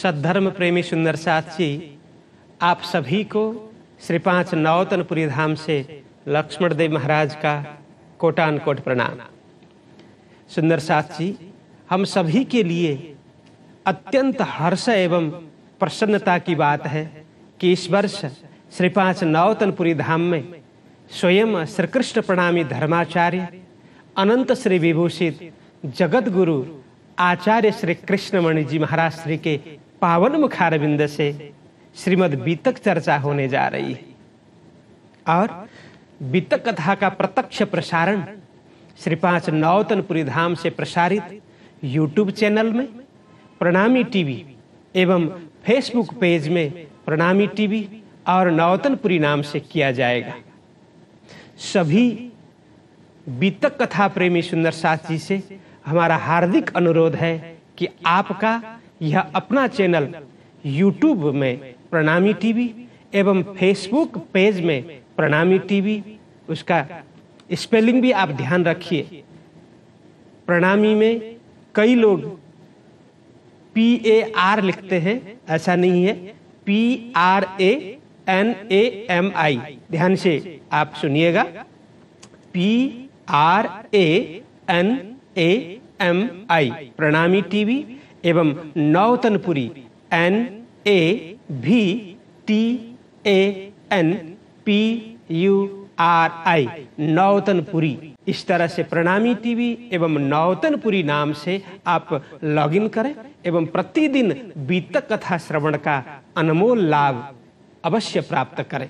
सद्धर्म प्रेमी सुंदर साथ जी, आप सभी को श्रीपांच नवतनपुरी धाम से लक्ष्मण देव महाराज का कोटानकोट प्रणाम। सुंदर साथ जी, हम सभी के लिए अत्यंत हर्ष एवं प्रसन्नता की बात है कि इस वर्ष श्रीपांच नवतनपुरी धाम में स्वयं श्रीकृष्ण प्रणामी धर्माचार्य अनन्तश्रीविभूषित जगत गुरु आचार्य श्री कृष्ण मणि जी महाराज श्री के पावन मुखारविंद से श्रीमद् वीतक चर्चा होने जा रही है और वीतक कथा का प्रत्यक्ष प्रसारण श्रीपांच नवतनपुरी धाम से प्रसारित यूट्यूब चैनल में प्रणामी टीवी एवं फेसबुक पेज में प्रणामी टीवी और नवतनपुरी नाम से किया जाएगा। सभी वीतक कथा प्रेमी सुंदर साथ जी से हमारा हार्दिक अनुरोध है कि आपका यह अपना चैनल यूट्यूब में प्रणामी टीवी एवं फेसबुक पेज में प्रणामी टीवी, उसका स्पेलिंग भी आप ध्यान रखिए। प्रणामी में कई लोग PAR लिखते हैं, ऐसा नहीं है, PRANAMI। ध्यान से आप सुनिएगा, PRANAMI प्रणामी टीवी एवं नवतनपुरी NAVTANPURI नवतनपुरी, इस तरह से प्रणामी टीवी एवं नवतनपुरी नाम से आप लॉगिन करें एवं प्रतिदिन वीतक कथा श्रवण का अनमोल लाभ अवश्य प्राप्त करें।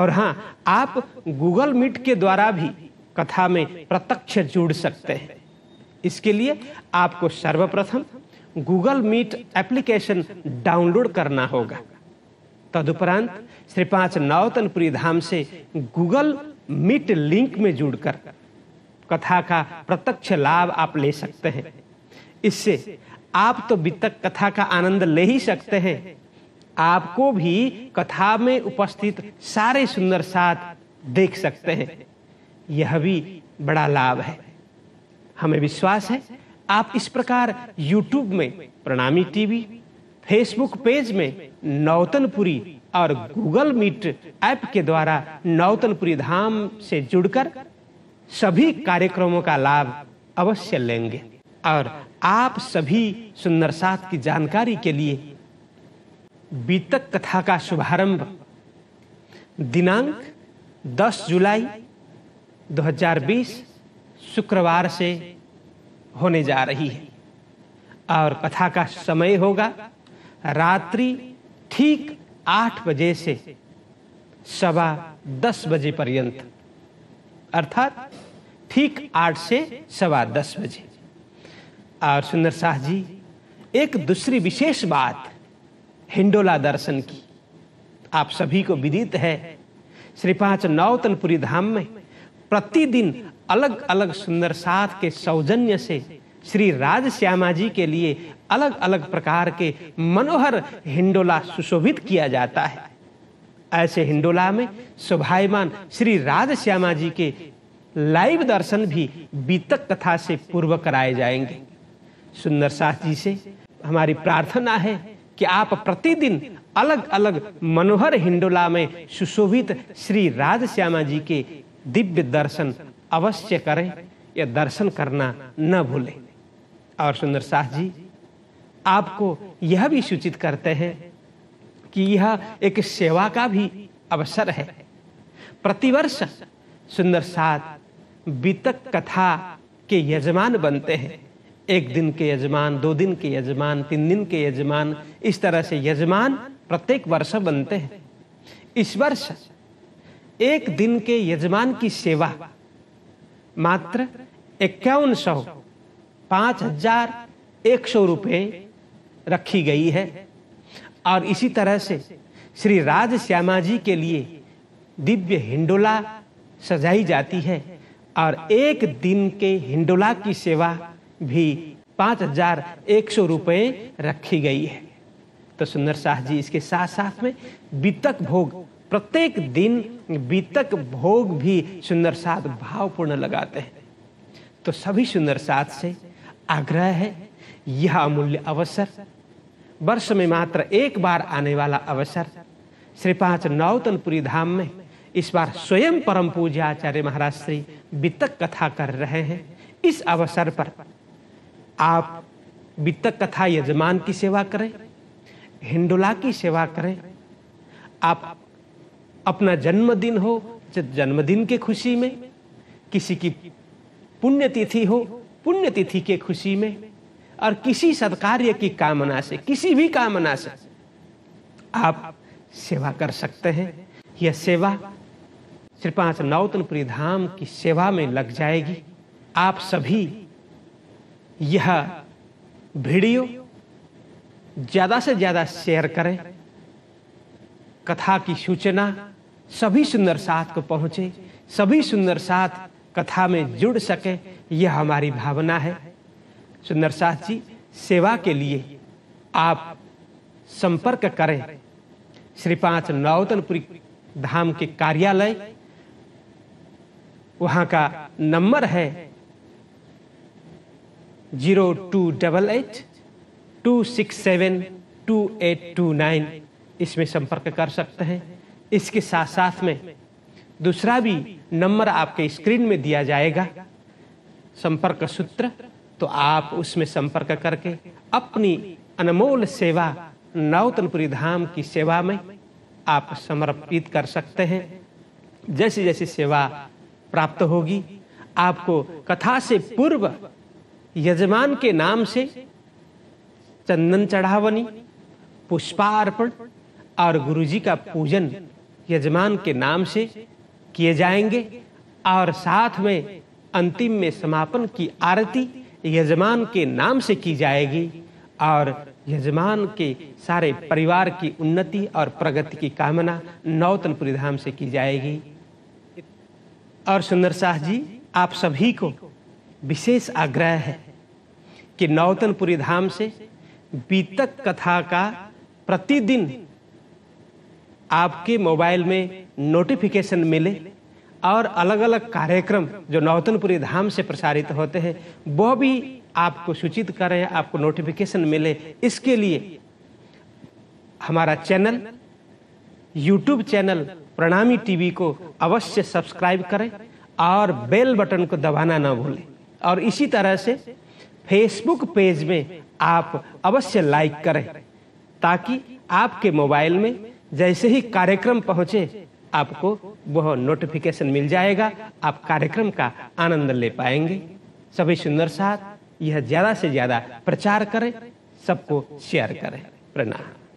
और हाँ, आप गूगल मीट के द्वारा भी कथा में प्रत्यक्ष जुड़ सकते हैं। इसके लिए आपको सर्वप्रथम गूगल मीट एप्लीकेशन डाउनलोड करना होगा। तदुपरांत श्रीपांच नवतनपुरी धाम से गूगल मीट लिंक में जुड़कर कथा का प्रत्यक्ष लाभ आप ले सकते हैं। इससे आप तो वीतक कथा का आनंद ले ही सकते हैं, आपको भी कथा में उपस्थित सारे सुंदर साथ देख सकते हैं। यह भी बड़ा लाभ है। हमें विश्वास है आप इस प्रकार YouTube में प्रणामी टीवी, Facebook पेज में नवतनपुरी और Google मीट ऐप के द्वारा नवतनपुरी धाम से जुड़कर सभी कार्यक्रमों का लाभ अवश्य लेंगे। और आप सभी सुंदर साथ की जानकारी के लिए वीतक कथा का शुभारंभ दिनांक 10 जुलाई 2020 शुक्रवार से होने जा रही है और कथा का समय होगा रात्रि ठीक 8 बजे से 10:15 बजे पर्यंत, अर्थात ठीक 8 से 10:15 बजे। और सुंदर साह जी, एक दूसरी विशेष बात हिंडोला दर्शन की आप सभी को विदित है। श्रीपांच नवतनपुरी धाम में प्रतिदिन अलग अलग सुंदर साथ के सौजन्य से श्री राज श्यामा जी के लिए अलग अलग प्रकार के मनोहर हिंडोला सुशोभित किया जाता है। ऐसे हिंडोला में शोभायमान श्री राज श्यामा जी के लाइव दर्शन भी वीतक कथा से पूर्व कराए जाएंगे। सुंदर साथ जी से हमारी प्रार्थना है कि आप प्रतिदिन अलग अलग मनोहर हिंडोला में सुशोभित श्री राज श्यामा जी के दिव्य दर्शन अवश्य करें, या दर्शन करना न भूलें। और सुंदर साह जी, आपको यह भी सूचित करते हैं कि यह एक सेवा का भी अवसर है। प्रतिवर्ष सुंदर साथ वीतक कथा के यजमान बनते हैं। 1 दिन के यजमान, 2 दिन के यजमान, 3 दिन के यजमान, इस तरह से यजमान प्रत्येक वर्ष बनते हैं। इस वर्ष 1 दिन के यजमान की सेवा मात्र 51,100 रुपये रखी गई है। और इसी तरह से श्री राज श्यामा जी के लिए दिव्य हिंडोला सजाई जाती है और 1 दिन के हिंडोला की सेवा भी 5,100 रुपये रखी गई है। तो सुंदर साह जी, इसके साथ साथ में वीतक भोग, प्रत्येक दिन वीतक भोग भी सुंदर साथ भावपूर्ण लगाते हैं। तो सभी सुंदर साथ से आग्रह है, यह अमूल्य अवसर वर्ष में मात्र एक बार आने वाला अवसर श्रीपांच नवतनपुरी धाम में इस बार स्वयं परम पूज्य आचार्य महाराज श्री वीतक कथा कर रहे हैं। इस अवसर पर आप वीतक कथा यजमान की सेवा करें, हिंडोला की सेवा करें। आप अपना जन्मदिन हो, जन्मदिन के खुशी में, किसी की पुण्यतिथि हो, पुण्यतिथि के खुशी में, और किसी सत्कार्य की कामना से, किसी भी कामना से आप सेवा कर सकते हैं। यह सेवा श्रीपांच नवतनपुरी धाम की सेवा में लग जाएगी। आप सभी यह वीडियो ज्यादा से ज्यादा शेयर करें, कथा की सूचना सभी सुंदर साथ को पहुंचे, सभी सुंदर साथ कथा में जुड़ सके, यह हमारी भावना है। सुंदर साथ जी सेवा के लिए आप संपर्क करें श्रीपांच नवतनपुरी धाम के कार्यालय, वहां का नंबर है 0288-267-2829, इसमें संपर्क कर सकते हैं। इसके साथ साथ में दूसरा भी नंबर आपके स्क्रीन में दिया जाएगा, संपर्क सूत्र, तो आप उसमें संपर्क करके अपनी अनमोल सेवा नवतनपुरी धाम की सेवा में आप समर्पित कर सकते हैं। जैसी जैसी सेवा प्राप्त होगी, आपको कथा से पूर्व यजमान के नाम से चंदन चढ़ावनी, पुष्पार्पण और गुरुजी का पूजन यजमान के नाम से किए जाएंगे, और साथ में अंतिम में समापन की आरती यजमान के नाम से की जाएगी, और यजमान के सारे परिवार की उन्नति और प्रगति की कामना नवतनपुरी धाम से की जाएगी। और सुंदर शाह जी, आप सभी को विशेष आग्रह है कि नवतनपुरी धाम से वीतक कथा का प्रतिदिन आपके मोबाइल में नोटिफिकेशन मिले, और अलग अलग कार्यक्रम जो नवतनपुरी धाम से प्रसारित होते हैं वह भी आपको सूचित करें, आपको नोटिफिकेशन मिले। इसके लिए हमारा channel, YouTube channel Pranami TV को अवश्य सब्सक्राइब करें और बेल बटन को दबाना ना भूलें, और इसी तरह से Facebook पेज में आप अवश्य लाइक करें, ताकि आपके मोबाइल में जैसे ही कार्यक्रम पहुंचे आपको वह नोटिफिकेशन मिल जाएगा, आप कार्यक्रम का आनंद ले पाएंगे। सभी सुंदर साथ यह ज़्यादा से ज़्यादा प्रचार करें, सबको शेयर करें। प्रणाम।